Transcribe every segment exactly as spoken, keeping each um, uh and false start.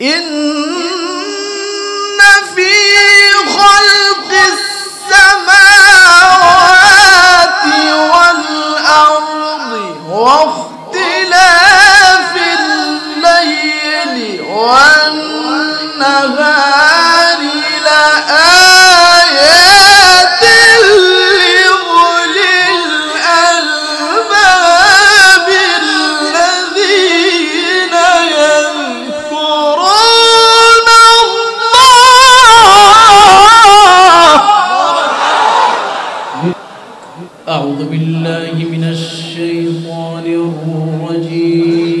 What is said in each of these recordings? إن في خلق السماوات والأرض واختلاف الليل والنهار لآيات لأولي الألباب الذين يذكرون الله. أعوذ بالله من الشيطان الرجيم.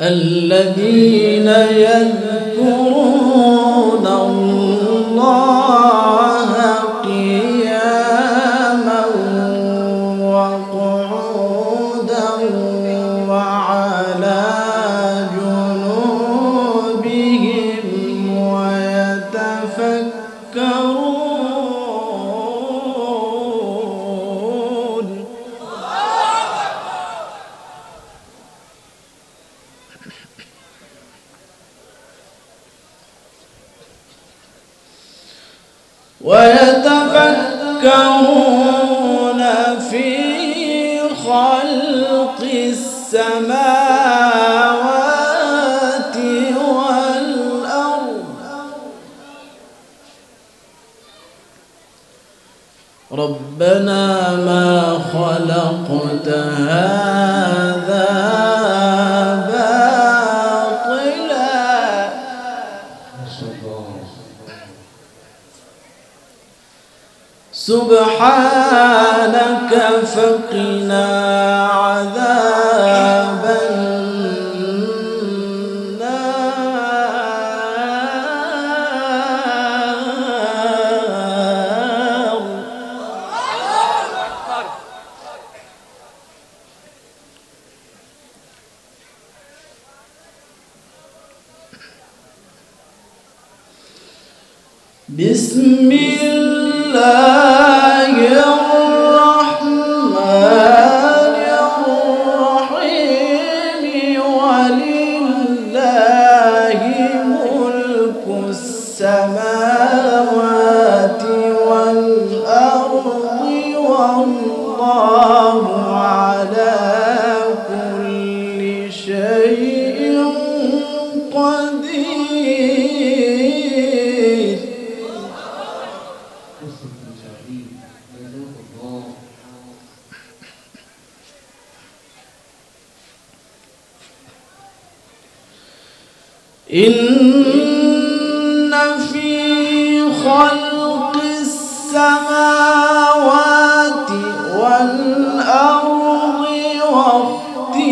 الذين يذكرون الله قياما وقعودا وعلى جنوبهم ويتفكرون ويتفكرون في خلق السماوات والأرض. ربنا ما خلقت هذا سبحانك فقنا عذاب النار. بسم الله السماوات والأرض والله على كل شيء قدير. إن خلق السماوات والأرض واختلاف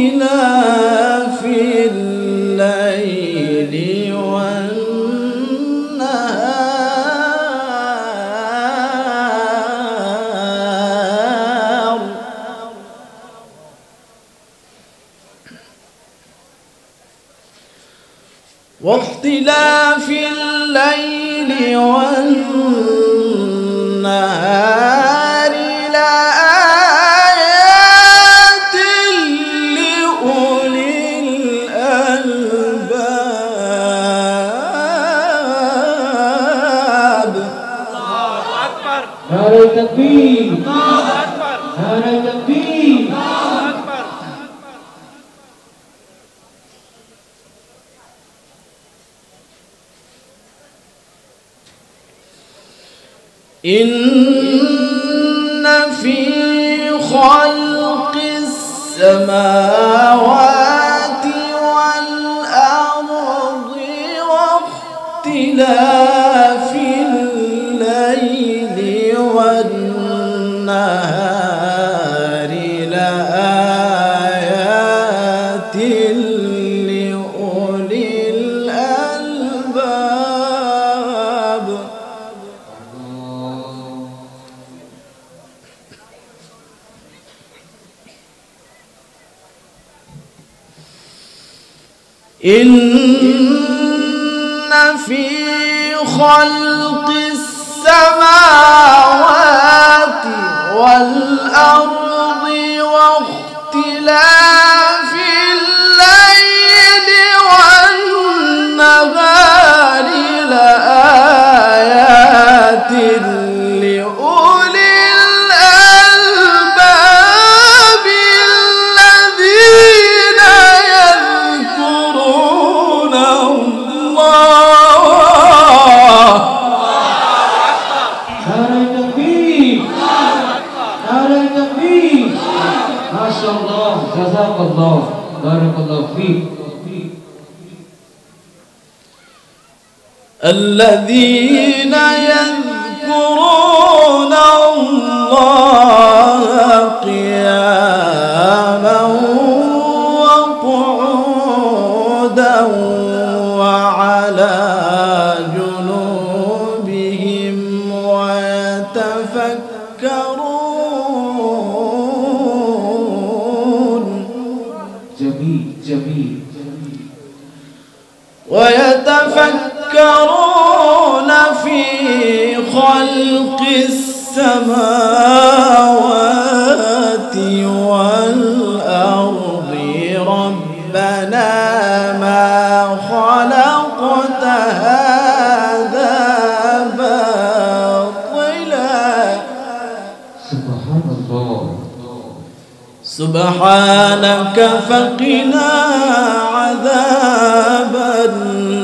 واختلاف الليل والنهار واختلاف الليل والنهار إن في خلق السماوات والأرض واختلاف الليل والنهار لآيات لأولي الألباب. إن في خلق السماوات والأرض واختلاف الليل والنهار لآيات الذين يذكرون الله قياما وقعودا وعلى جنوبهم ويتفكرون. جميل جميل ويتفكرون يتفكرون في خلق السماوات والأرض ربنا ما خلقت هذا باطلا. سبحان الله. سبحانك فقنا عذاب النار.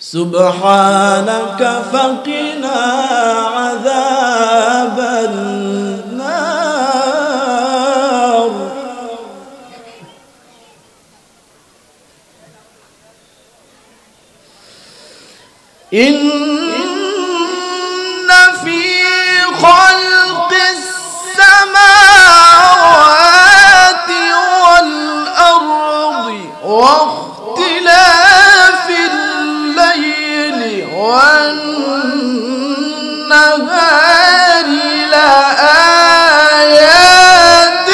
سبحانك فقنا عذاب النار. إن في خلق السماوات والأرض واختلاف والنهار لآيات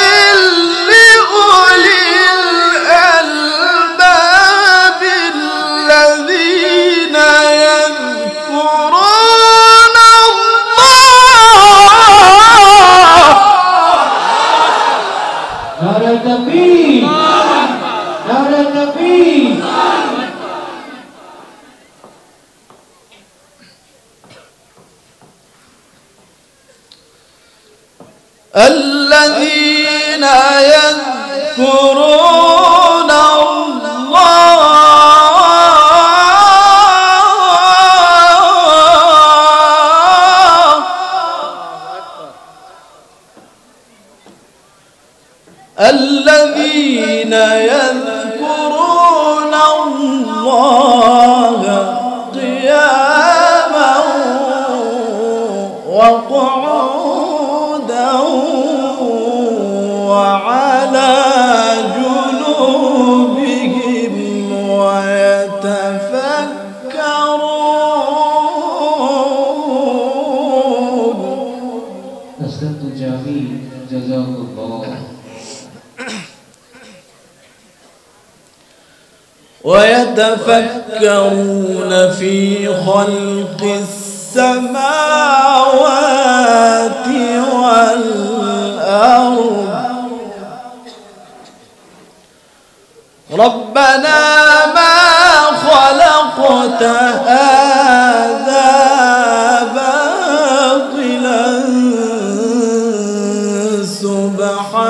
لأولي الألباب الذين يذكرون الله. الذين يذكرون الله تذكرون. أصدقت الجميل جزاه الله. ويتفكرون في خلق السماوات والأرض ربنا ما خلقت هذا باطلا سبحانك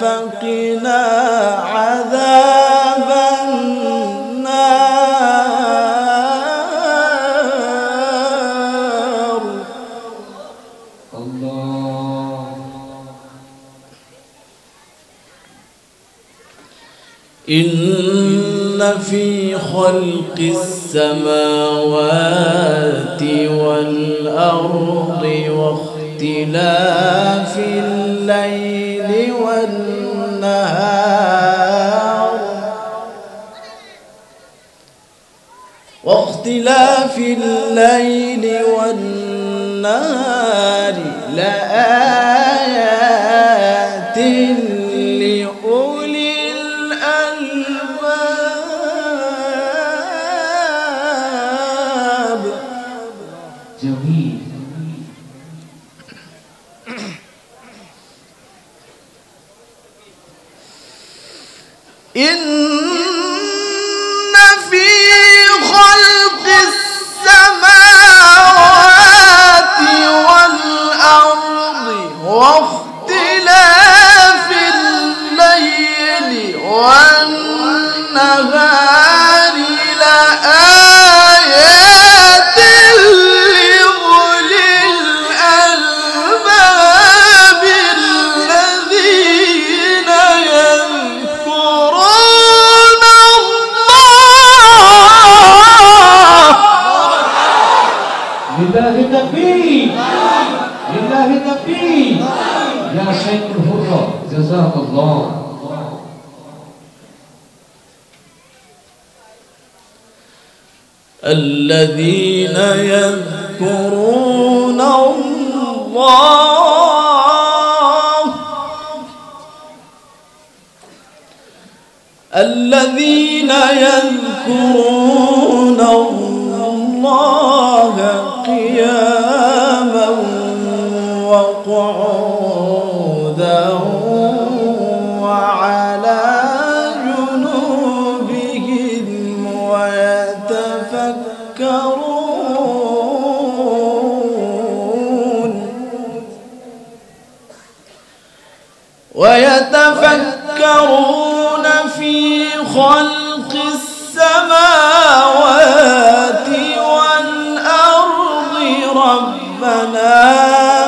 فقنا عذاب النار. الله. إن في خلق السماوات والأرض واختلاف الليل والنهار واختلاف الليل والنهار لآيات إن في خلق السماوات والأرض واختلاف الليل والنهار لآيات لأولي الألباب الذين يذكرون لله التكبير لله التكبير يا شيخ الهرة جزاك الله. الذين يذكرون الله الذين يذكرون الله قياما وقعودا وعلى جنوبهم ويتفكرون ويتفكرون في خلق السماوات ربنا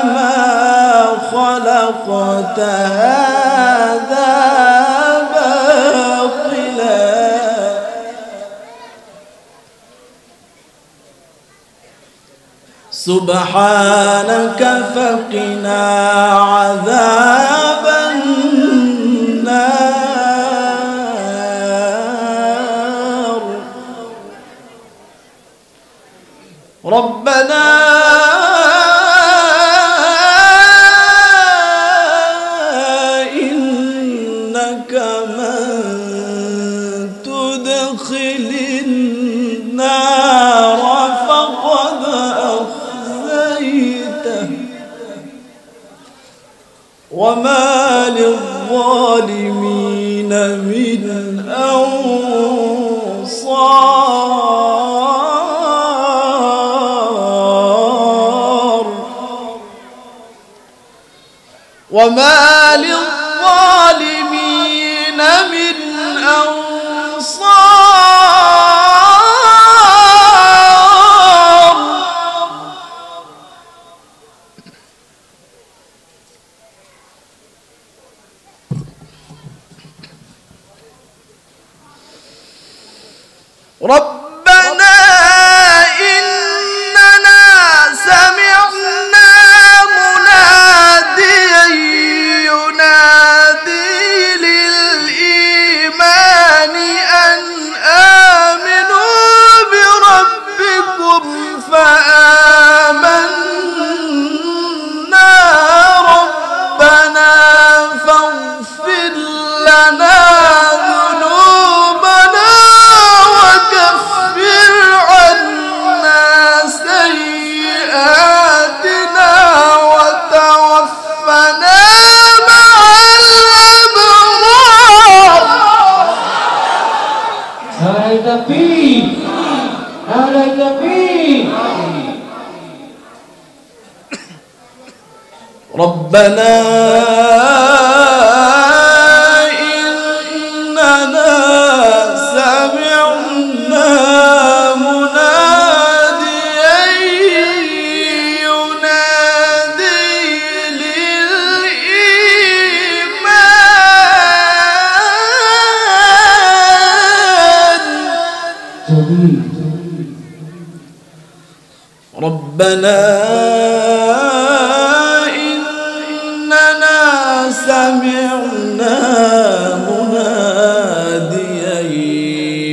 ما خلقت هذا باطلا سبحانك فقنا عذاب النار. ربنا وما للظالمين من أنصار وما للظالمين من ربنا إننا سمعنا مناديا ينادي عليك فيه. ربنا إننا سمعنا مناديا ينادي للإيمان. ربنا سمعنا مناديا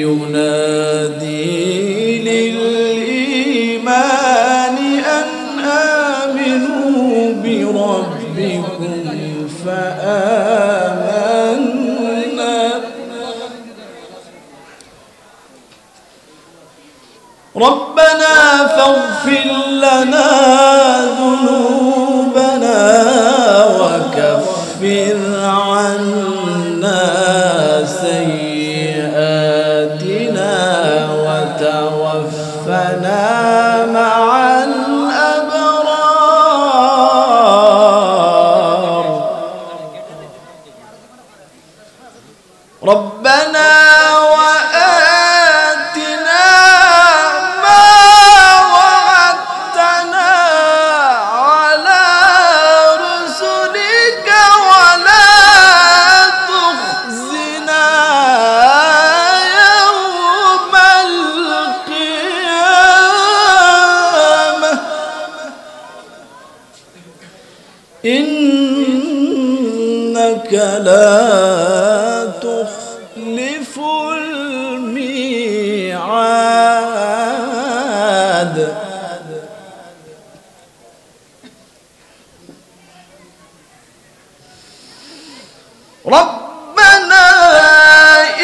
ينادي للإيمان أن آمنوا بربكم فآمنا. ربنا فاغفر لنا ذنوبنا وكفر عنا سيئاتنا وتوفنا مع الأبرار. ربنا إنك لا تخلف الميعاد. ربنا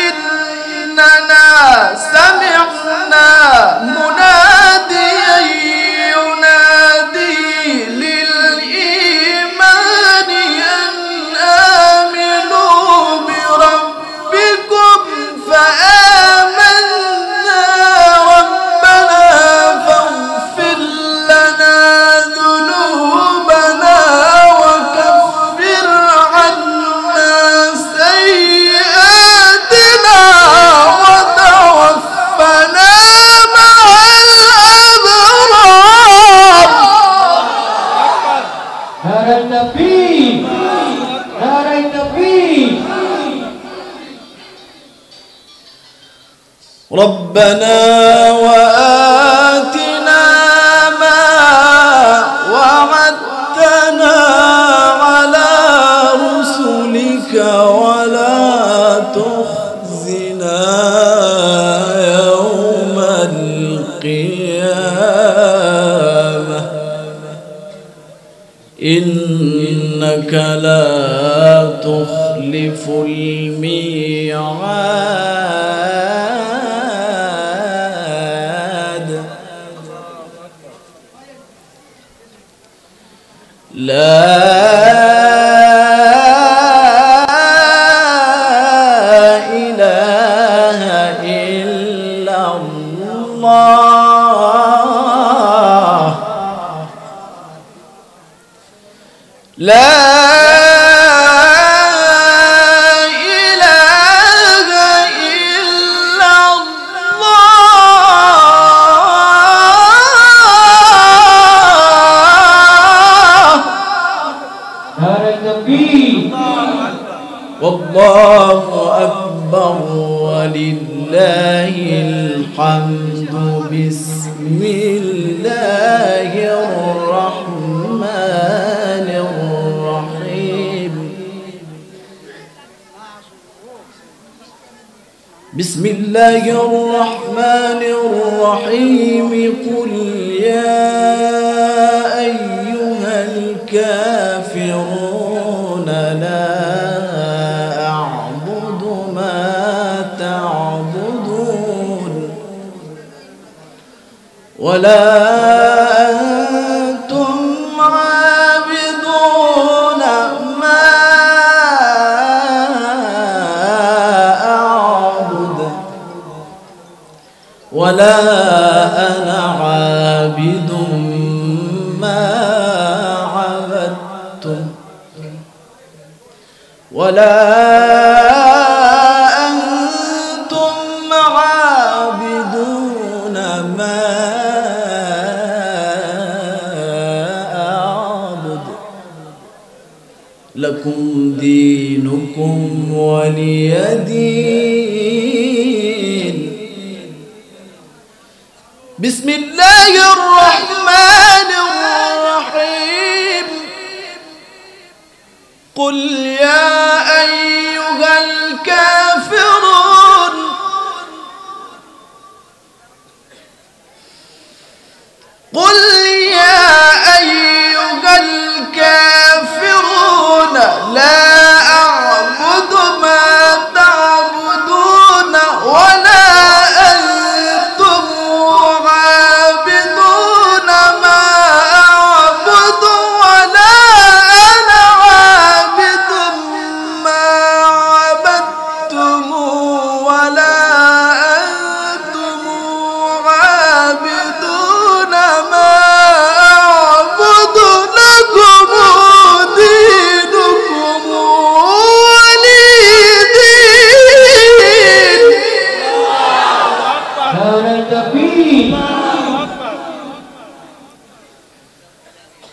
إننا سمعنا مناديا ربنا وآتنا ما وعدتنا على رسلك ولا تخزنا يوم القيامة. إنك لا تخلف الميعاد. لا إله إلا الله. لا إله إلا الله. والله أكبر ولله الحمد. بسم الله الرحمن الرحيم. بسم الله الرحمن الرحيم. قل يا أيها الكافرون لا ولا أنتم عابدون ما أعبد. ولا أنا عابد ما عبدتم ولا أنتم عابدون ما أعبد لكم دينكم ولي دين. بسم الله الرحمن الرحيم. قل يا أيها الكافرون قل يا أيها الكافرون لا أعبد ما تعبدون ولا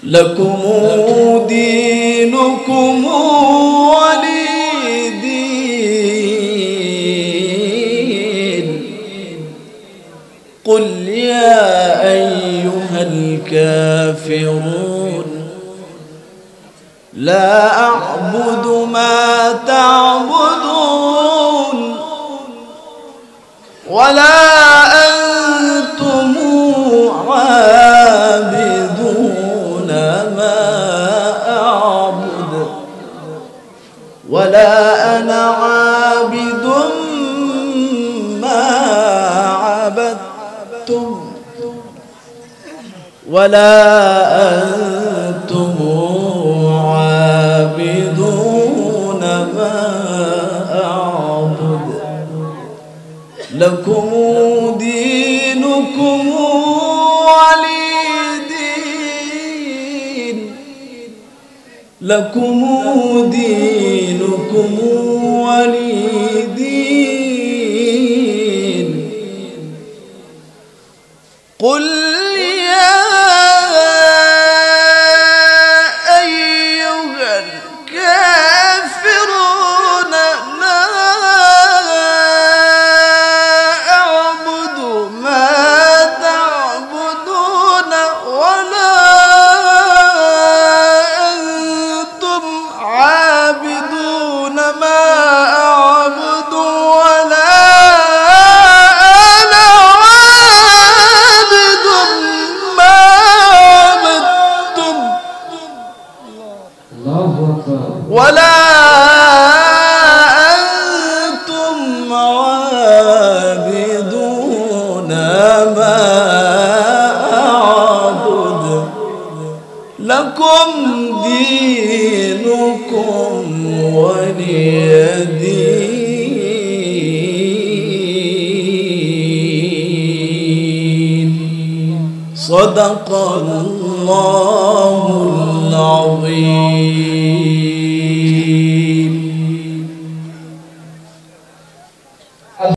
لكم دينكم ولي دين. قل يا أيها الكافرون لا أعبد ما تعبدون ولا أنتم عابدون ولا أنا عابد ما عبدتم ولا أنتم عابدون ما أعبد لكم دينكم ولي دين. لكم دين لكم ولي دين. قل يا أيها الكافرون لا أعبد ما تعبدون ولا أنتم عابدون ما أعبد ولا أنا عابد ما عبدتم ولا أنتم عابدون ما أعبد لكم دينكم ولي دين. صدق الله العظيم.